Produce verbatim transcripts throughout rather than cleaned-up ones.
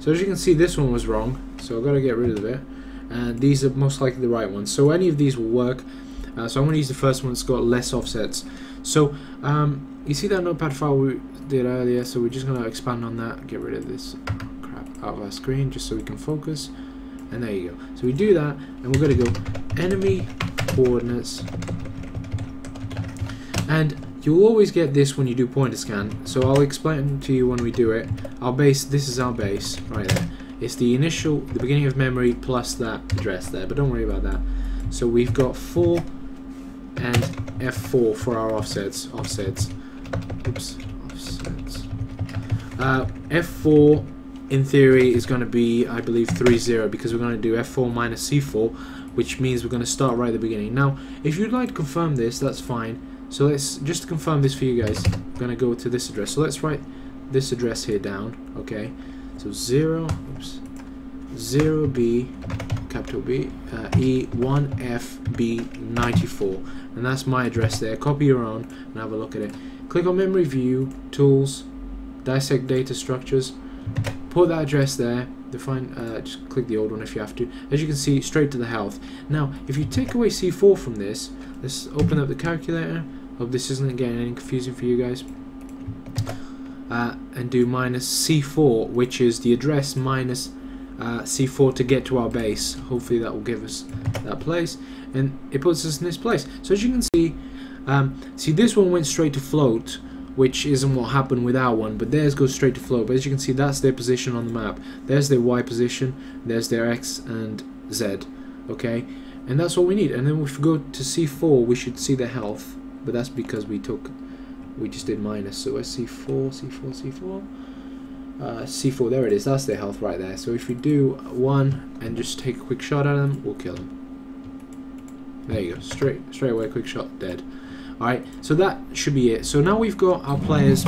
So as you can see, this one was wrong, so I've got to get rid of it. And these are most likely the right ones, so any of these will work. Uh, so I'm going to use the first one that's got less offsets. So um, you see that notepad file we did earlier, so we're just going to expand on that, get rid of this crap out of our screen just so we can focus. And there you go. So we do that, and we're going to go enemy coordinates. And you'll always get this when you do pointer scan, so I'll explain to you when we do it. Our base, this is our base right there. It's the initial, the beginning of memory plus that address there, but don't worry about that. So we've got four and F four for our offsets. Offsets. Oops. Offsets. Uh, F four in theory is going to be, I believe, three zero, because we're going to do F four minus C four, which means we're going to start right at the beginning. Now, if you'd like to confirm this, that's fine. So let's just to confirm this for you guys. I'm going to go to this address. So let's write this address here down. Okay. So zero, oops, zero B, capital B, uh, E, one F B ninety-four, and that's my address there. Copy your own and have a look at it. Click on Memory View, Tools, Dissect Data Structures. Put that address there. Define. Uh, just click the old one if you have to. As you can see, straight to the health. Now, if you take away C four from this, let's open up the calculator. Hope this isn't getting any confusing for you guys. Uh, and do minus C four, which is the address minus uh, C four to get to our base. Hopefully that will give us that place, and it puts us in this place. So as you can see, um, see this one went straight to float, which isn't what happened with our one, but theirs goes straight to float. But as you can see, that's their position on the map. There's their Y position, there's their X and Z, okay? And that's what we need. And then if we go to C four, we should see the health, but that's because we took we just did minus. So let's C four, C four, C four, uh, C four, there it is, that's their health right there. So if we do one and just take a quick shot at them, we'll kill them. There you go, straight straight away, quick shot, dead. Alright, so that should be it. So now we've got our players'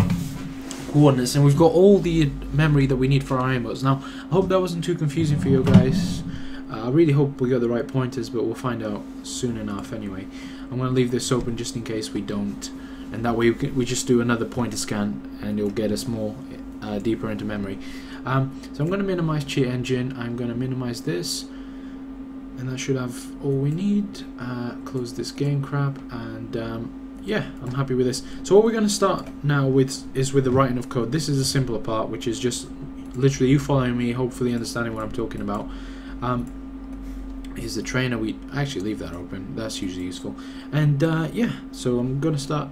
coordinates, and we've got all the memory that we need for our aimbots. Now, I hope that wasn't too confusing for you guys. Uh, I really hope we got the right pointers, but we'll find out soon enough anyway. I'm going to leave this open just in case we don't. And that way we just do another pointer scan, and it'll get us more uh, deeper into memory. Um, so I'm going to minimize cheat engine. I'm going to minimize this, and that should have all we need. Uh, close this game crap, and um, yeah, I'm happy with this. So what we're going to start now with is with the writing of code. This is the simpler part, which is just literally you following me, hopefully understanding what I'm talking about. Um, Here's the trainer. We actually leave that open. That's usually useful. And uh, yeah, so I'm going to start.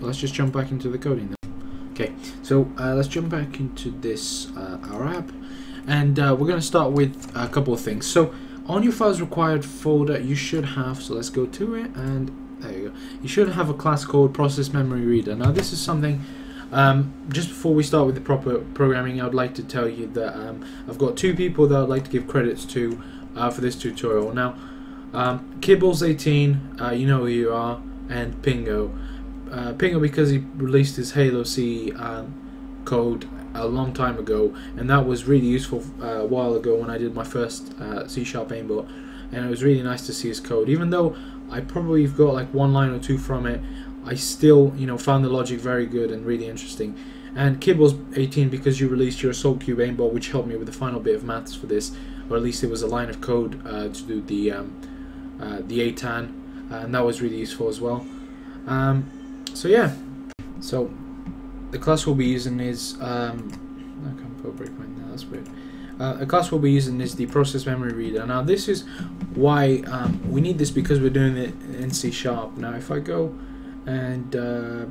Let's just jump back into the coding then. Okay, so uh, let's jump back into this, uh, our app, and uh, we're going to start with a couple of things. So on your files required folder, you should have, so let's go to it, and there you go. You should have a class called Process Memory Reader. Now this is something, um, just before we start with the proper programming, I'd like to tell you that um, I've got two people that I'd like to give credits to uh, for this tutorial. Now, um, Kibbles eighteen, uh, you know who you are, and Pingo. Uh, Pingo, because he released his Halo C um, code a long time ago, and that was really useful uh, a while ago when I did my first uh, C sharp aimbot, and it was really nice to see his code. Even though I probably got like one line or two from it, I still, you know, found the logic very good and really interesting. And Kibbles eighteen, because you released your Assault Cube aimbot, which helped me with the final bit of maths for this, or at least it was a line of code uh, to do the um, uh, the atan, uh, and that was really useful as well. Um, So yeah, so the class we'll be using is um, I can't put a breakpoint now. That's weird. Uh, the class we'll be using is the Process Memory Reader. Now this is why um, we need this, because we're doing it in C sharp. Now if I go and uh,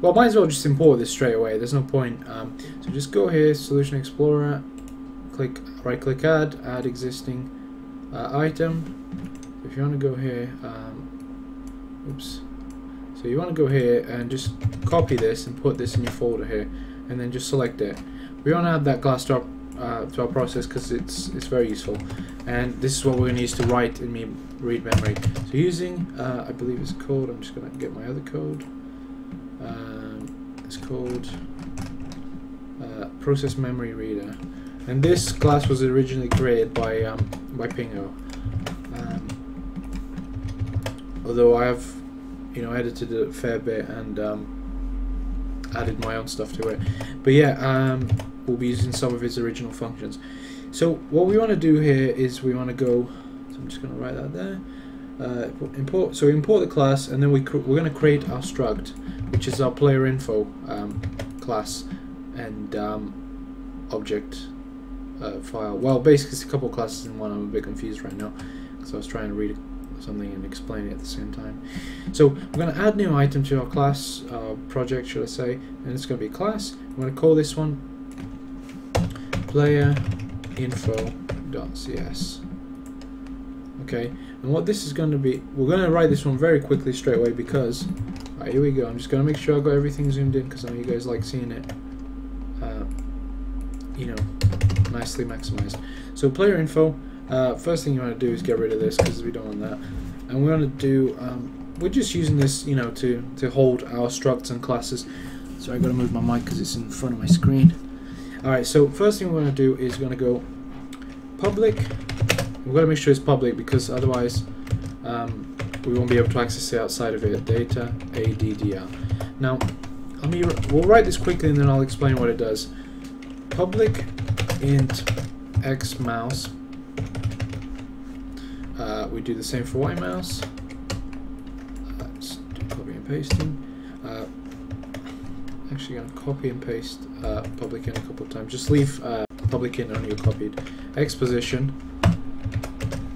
well, might as well just import this straight away. There's no point. Um, so just go here, Solution Explorer, click, right-click, add, add existing uh, item. If you want to go here, um, oops. So you want to go here and just copy this and put this in your folder here, and then just select it. We want to add that class to our, uh, to our process, because it's it's very useful, and this is what we're going to use to write and me read memory. So using, uh, I believe it's called, I'm just going to get my other code. Um, it's called uh, Process Memory Reader, and this class was originally created by um, by Pingo. Um, although I have you know, edited it a fair bit and um, added my own stuff to it. But yeah, um, we'll be using some of its original functions. So what we want to do here is we want to go, so I'm just going to write that there, uh, import, so we import the class, and then we we're going to create our struct, which is our player info um, class and um, object uh, file. Well, basically it's a couple of classes in one. I'm a bit confused right now because I was trying to read something and explain it at the same time. So we're going to add new item to our class, our project should I say, and it's going to be a class. I'm going to call this one player info.cs. Okay, and what this is going to be, we're going to write this one very quickly straight away because, alright, here we go. I'm just going to make sure I've got everything zoomed in because I know you guys like seeing it, uh, you know, nicely maximized. So player info, uh, first thing you want to do is get rid of this because we don't want that, and we want to do, um, we're just using this, you know, to, to hold our structs and classes. So I've got to move my mic because it's in front of my screen. Alright, so first thing we're going to do is we're going to go public. We've got to make sure it's public because otherwise um, we won't be able to access it outside of it. Data addr. Now, let me we'll write this quickly and then I'll explain what it does. Public int x mouse. Uh, we do the same for y mouse. Uh, let's do copy and pasting. Uh, actually going to copy and paste uh, public in a couple of times. Just leave uh, public in on your copied. X position,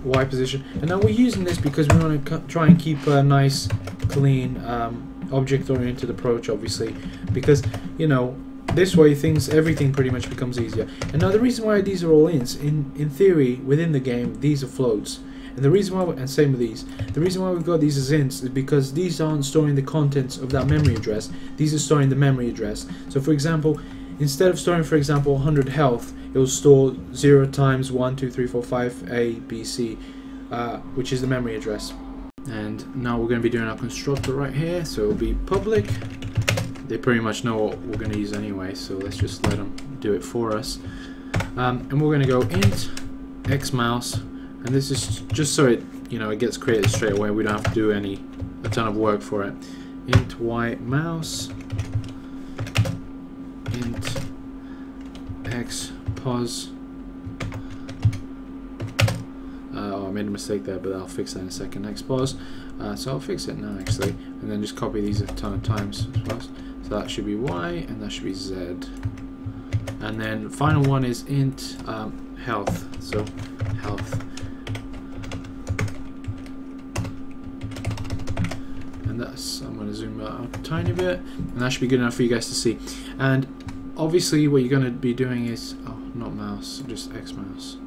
Y position, and now we're using this because we want to try and keep a nice, clean, um, object-oriented approach, obviously, because you know this way things, everything pretty much becomes easier. And now the reason why these are all ints, in in theory, within the game, these are floats. And the reason why, and same with these, the reason why we've got these as ints is because these aren't storing the contents of that memory address. These are storing the memory address. So, for example, instead of storing, for example, one hundred health, it will store zero times one, two, three, four, five, A, B, C, uh, which is the memory address. And now we're going to be doing our constructor right here. So it'll be public. They pretty much know what we're going to use anyway, so let's just let them do it for us. Um, and we're going to go int xmouse. And this is just so it, you know, it gets created straight away. We don't have to do any a ton of work for it. Int y mouse, int x pos. Uh, oh, I made a mistake there, but I'll fix that in a second. X pos. Uh, so I'll fix it now, actually, and then just copy these a ton of times as well. So that should be y, and that should be z. And then the final one is int um, health. So health. That's, I'm going to zoom out a tiny bit, and that should be good enough for you guys to see. And obviously what you're going to be doing is, oh, not mouse, just X mouse,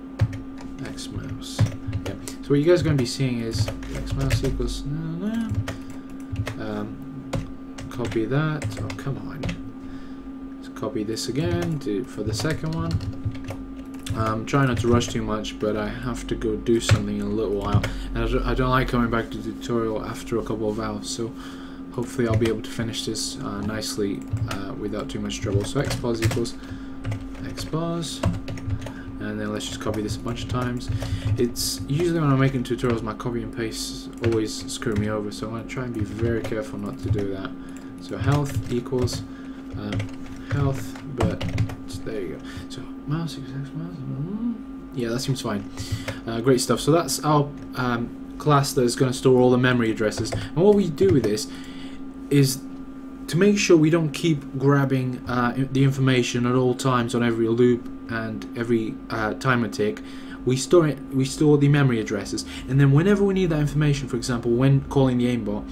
X mouse. Yeah. So what you guys are going to be seeing is X mouse equals no, no. Um, copy that. Oh, come on. Let's copy this again. Do for the second one. Um, try not to rush too much, but I have to go do something in a little while, and I don't like coming back to the tutorial after a couple of hours, so hopefully I'll be able to finish this uh, nicely uh, without too much trouble. So xpos equals xpos, and then let's just copy this a bunch of times. It's usually when I'm making tutorials my copy and paste always screw me over, so I'm going to try and be very careful not to do that. So health equals uh, health, but there you go. So mouse, mouse, yeah, that seems fine. Uh, great stuff. So that's our um, class that's going to store all the memory addresses. And what we do with this is to make sure we don't keep grabbing uh, the information at all times on every loop and every uh, timer tick. We store it. We store the memory addresses, and then whenever we need that information, for example, when calling the aimbot,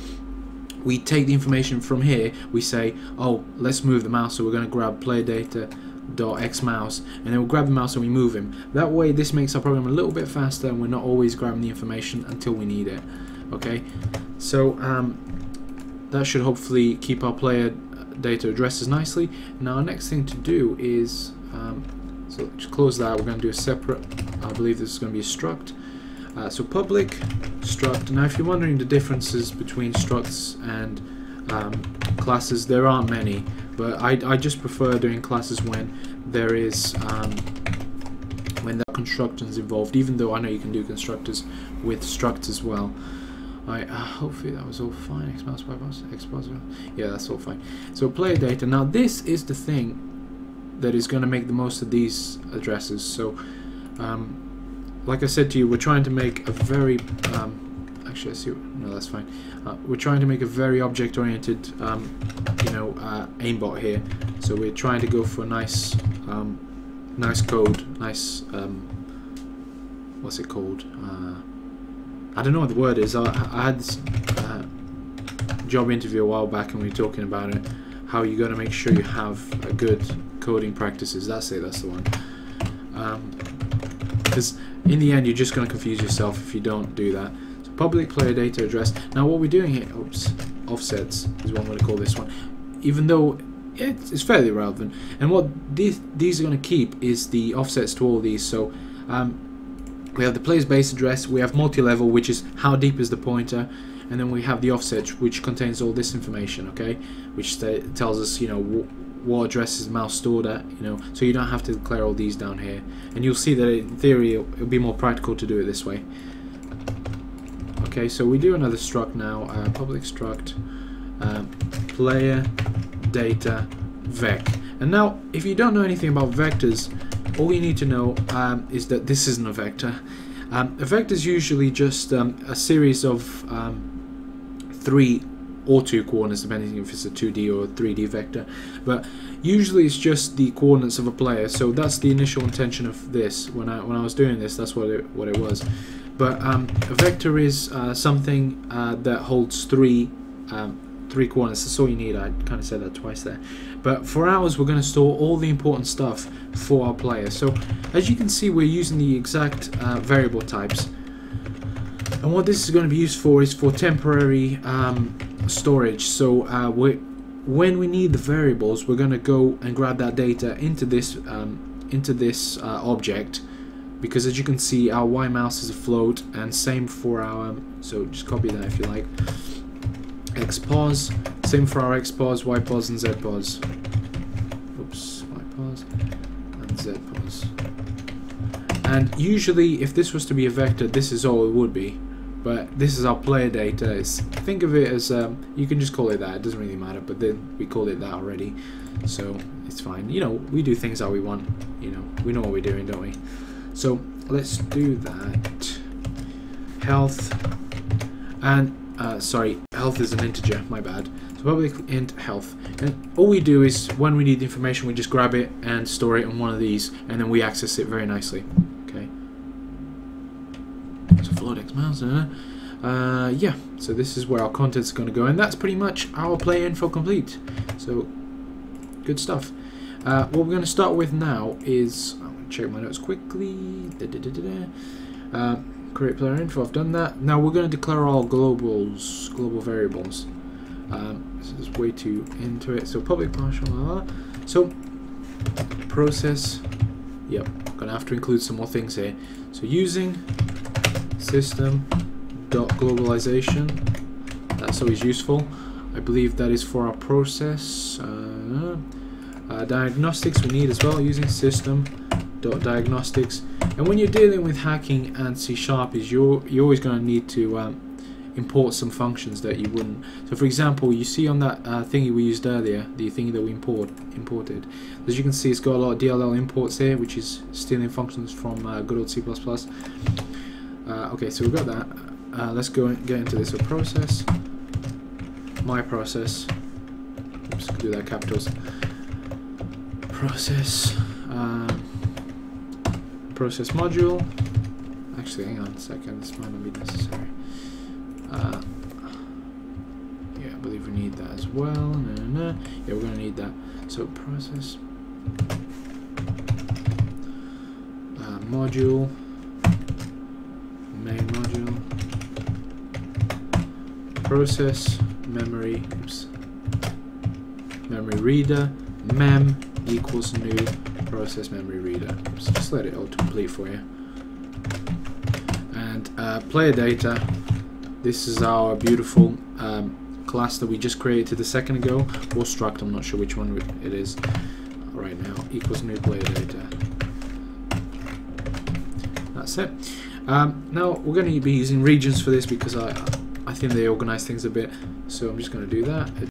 we take the information from here. We say, oh, let's move the mouse, so we're going to grab player data dot x mouse, and then we'll grab the mouse and we move him. That way this makes our program a little bit faster, and we're not always grabbing the information until we need it. Okay, so um, that should hopefully keep our player data addresses nicely. Now our next thing to do is um, so let's close that. We're going to do a separate, I believe this is going to be a struct. Uh, so public struct. Now if you're wondering the differences between structs and um, classes, there aren't many, but I, I just prefer doing classes when there is um, when there are constructors involved, even though I know you can do constructors with structs as well. Alright, uh, hopefully that was all fine. X mouse, Y mouse, X mouse, yeah, that's all fine. So player data. Now this is the thing that is going to make the most of these addresses. So um, like I said to you, we're trying to make a very um, actually I see no that's fine uh, we're trying to make a very object oriented um, you know uh, aimbot here, so we're trying to go for a nice um, nice code, nice um, what's it called, uh, I don't know what the word is. I, I had this uh, job interview a while back and we were talking about it, how you got to make sure you have a good coding practices. That's it, that's the one. Because um, in the end you're just going to confuse yourself if you don't do that. So public player data address. Now what we're doing here, oops, offsets is what I'm going to call this one, even though it's fairly relevant. And what these, these are going to keep is the offsets to all these. So um, we have the player's base address, we have multi-level, which is how deep is the pointer, and then we have the offset, which contains all this information, okay, which tells us, you know, what address is mouse stored at, you know, so you don't have to declare all these down here. And you'll see that in theory it'll be more practical to do it this way. Okay, so we do another struct now, uh, public struct uh, player data vec. And now, if you don't know anything about vectors, all you need to know um, is that this isn't a vector. Um, a vector is usually just um, a series of um, three or two coordinates, depending if it's a two D or a three D vector. But usually it's just the coordinates of a player. So that's the initial intention of this. When I when I was doing this, that's what it what it was. But um, a vector is uh, something uh, that holds three. Um, three coordinates, that's all you need. I kind of said that twice there, but for ours we're going to store all the important stuff for our player. So as you can see, we're using the exact uh, variable types, and what this is going to be used for is for temporary um, storage. So uh, we, when we need the variables, we're going to go and grab that data into this um, into this uh, object, because as you can see our Y mouse is a float, and same for our um, so just copy that if you like, xpos, same for our xpos, ypos and zpos. Oops, ypos and zpos. And usually if this was to be a vector, this is all it would be, but this is our player data. It's, think of it as um, you can just call it that, it doesn't really matter, but then we called it that already, so it's fine. You know, we do things how we want, you know, we know what we're doing, don't we? So let's do that. Health and Uh, sorry, health is an integer, my bad. So public int health. And all we do is when we need the information, we just grab it and store it on one of these, and then we access it very nicely. Okay. So float x mouse, uh, yeah. So this is where our content's going to go, and that's pretty much our player info complete. So good stuff. Uh, what we're going to start with now is, I'm going to check my notes quickly. Da, da, da, da, da. Uh, create player info, I've done that. Now we're going to declare all globals, global variables. Um, this is way too into it. So public partial, blah, blah. So process, yep, going to have to include some more things here. So using system.globalization, that's always useful. I believe that is for our process. Uh, uh, diagnostics we need as well, using system. Diagnostics. And when you're dealing with hacking and C sharp, is you're you're always going to need to um, import some functions that you wouldn't. So for example, you see on that uh, thingy we used earlier, the thingy that we import imported, as you can see it's got a lot of D L L imports here, which is stealing functions from uh, good old C plus plus. Uh, okay, so we've got that. Uh, let's go and get into this. So process, my process, oops, do that capitals, process, uh, process module. Actually, hang on a second, this might not be necessary. Uh, yeah, I believe we need that as well. No, no, no. Yeah, we're gonna need that. So process uh, module, main module, process memory, oops, memory reader, mem equals new process memory reader. So just let it autocomplete for you. And uh, player data, this is our beautiful um, class that we just created a second ago, or struct, I'm not sure which one it is right now, equals new player data. That's it. Um, now we're going to be using regions for this because I, I think they organize things a bit, so I'm just going to do that.